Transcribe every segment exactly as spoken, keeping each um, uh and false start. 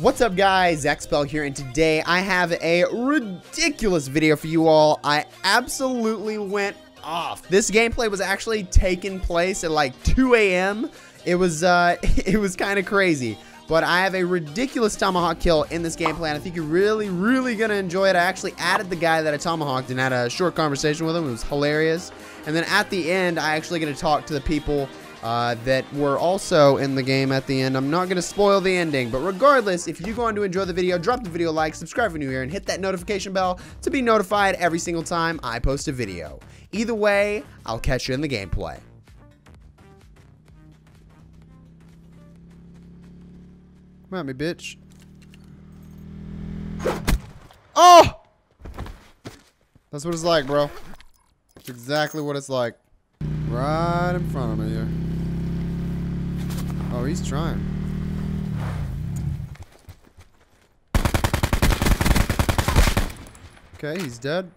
What's up, guys? Expel here, and today I have a ridiculous video for you all. I absolutely went off. This gameplay was actually taking place at like two A M It was uh, it was kind of crazy, but I have a ridiculous tomahawk kill in this gameplay, and I think you're really, really gonna enjoy it. I actually added the guy that I tomahawked and had a short conversation with him. It was hilarious, and then at the end, I actually get to talk to the people Uh, that were also in the game at the end. I'm not going to spoil the ending, but regardless, if you go on to enjoy the video, drop the video a like, subscribe if you're new here, and hit that notification bell to be notified every single time I post a video. Either way, I'll catch you in the gameplay. Come at me, bitch. Oh! That's what it's like, bro. That's exactly what it's like. Right in front of me here. Oh, he's trying. Okay, he's dead.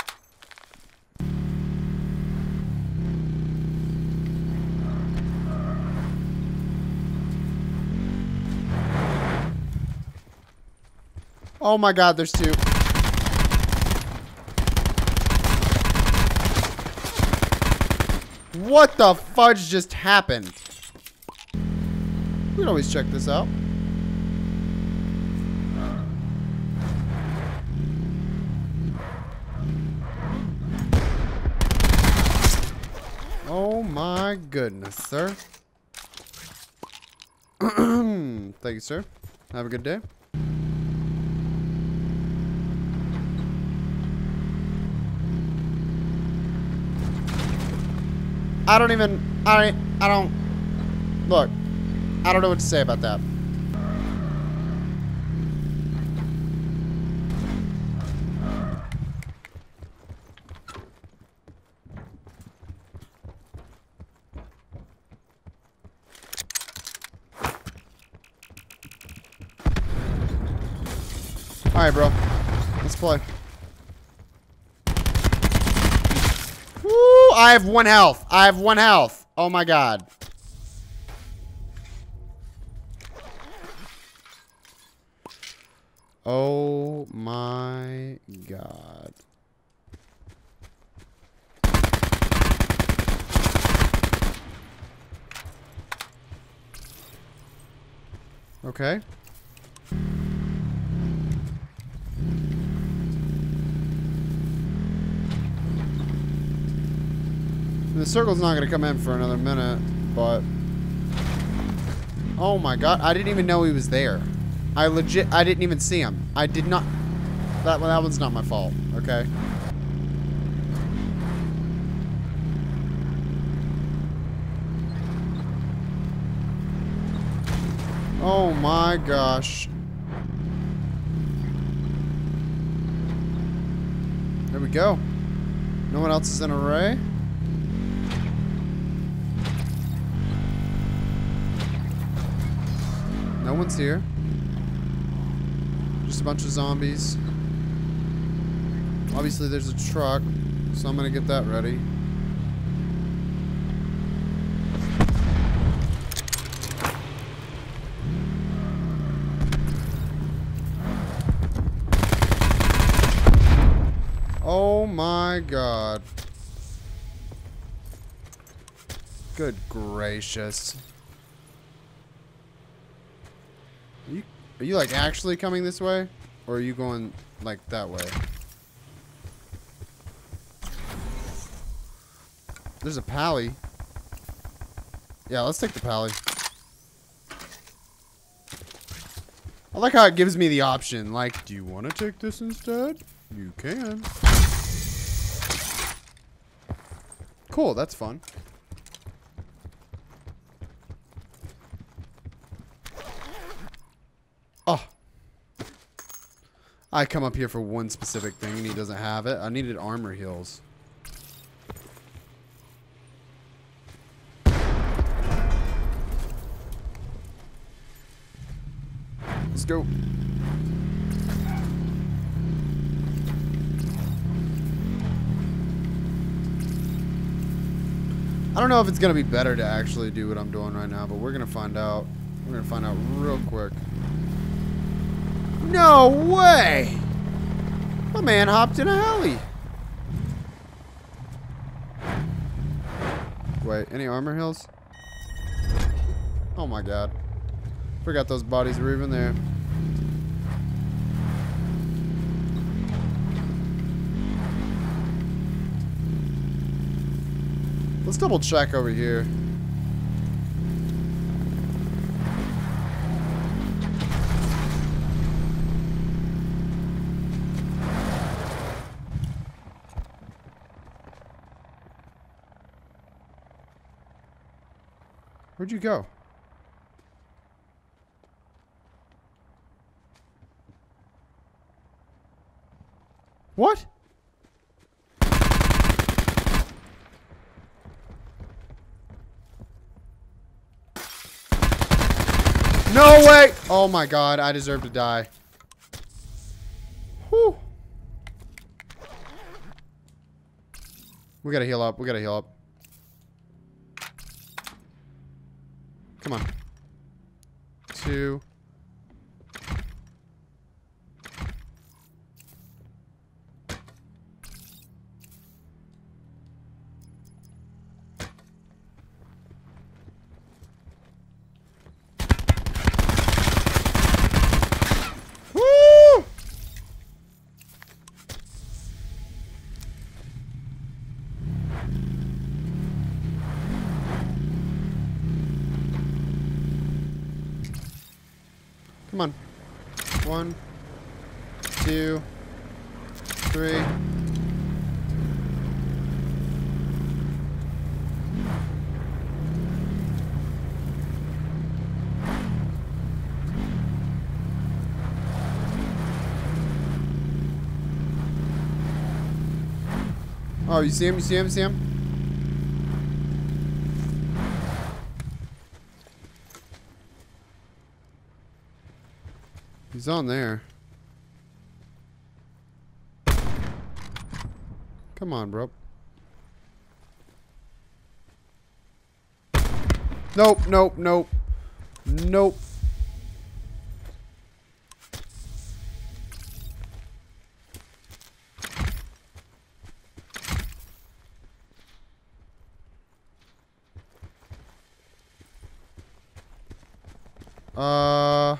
Oh my God, there's two. What the fudge just happened? We can always check this out. Oh my goodness, sir. Thank you, sir. Have a good day. I don't even, I, I don't, look, I don't know what to say about that. All right, bro, let's play. I have one health. I have one health. Oh my God. Oh my God. Okay. The circle's not gonna come in for another minute, but oh my God, I didn't even know he was there. I legit, I didn't even see him. I did not. That one, that one's not my fault. Okay. Oh my gosh. There we go. No one else is in array. No one's here. Just a bunch of zombies. Obviously there's a truck, so I'm gonna get that ready. Oh my God. Good gracious. Are you, are you like actually coming this way, or are you going like that way? There's a pally. Yeah, let's take the pally. I like how it gives me the option. Like, do you want to take this instead? You can. Cool, that's fun. Oh, I come up here for one specific thing and he doesn't have it. I needed armor heals. Let's go. I don't know if it's going to be better to actually do what I'm doing right now, but we're going to find out. We're going to find out real quick. No way! My man hopped in a alley. Wait, any armor hills? Oh my god. Forgot those bodies were even there. Let's double check over here. Where'd you go? What? No way! Oh my god, I deserve to die. Whew. We gotta heal up, we gotta heal up. Come on. Two. Woo! Come on. One, two, three. Oh, you see him? You see him? You see him? He's on there. Come on, bro. Nope, nope, nope. Nope. Uh...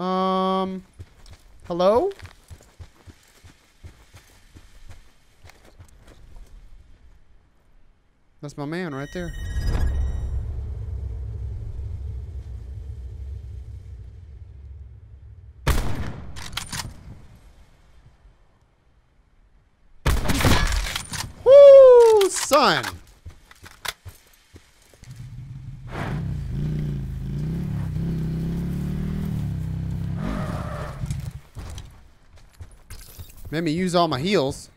Um, hello? That's my man right there. Woo, son! Made me use all my heals.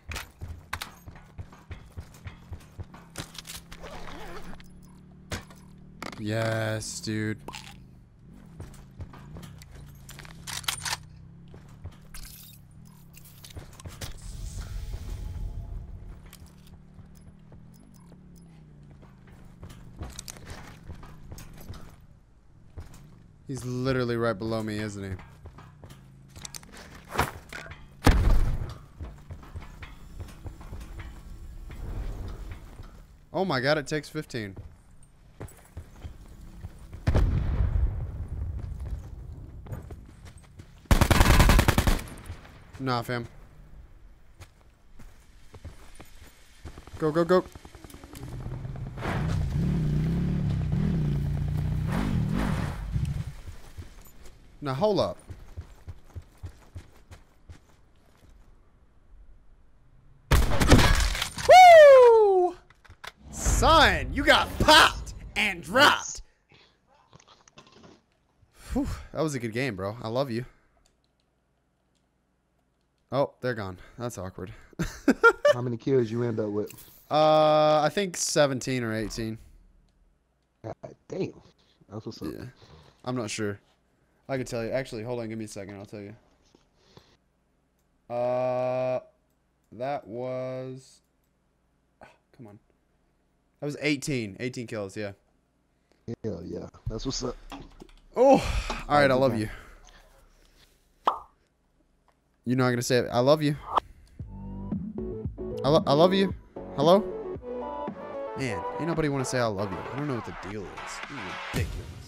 Yes, dude. He's literally right below me, isn't he? Oh my god, it takes fifteen. Nah, fam. Go, go, go. Now, hold up. Son, you got popped and dropped. Whew, that was a good game, bro. I love you. Oh, they're gone. That's awkward. How many kills you end up with? Uh, I think seventeen or eighteen. God damn. That's what's up. Yeah. I'm not sure. I could tell you. Actually, hold on. Give me a second. I'll tell you. Uh, that was... Oh, come on. That was eighteen, eighteen kills, yeah. Yeah, yeah, that's what's up. Oh, all right, I love you. You're not gonna say it. I love you. I, lo I love you. Hello? Man, ain't nobody want to say I love you. I don't know what the deal is. You're ridiculous.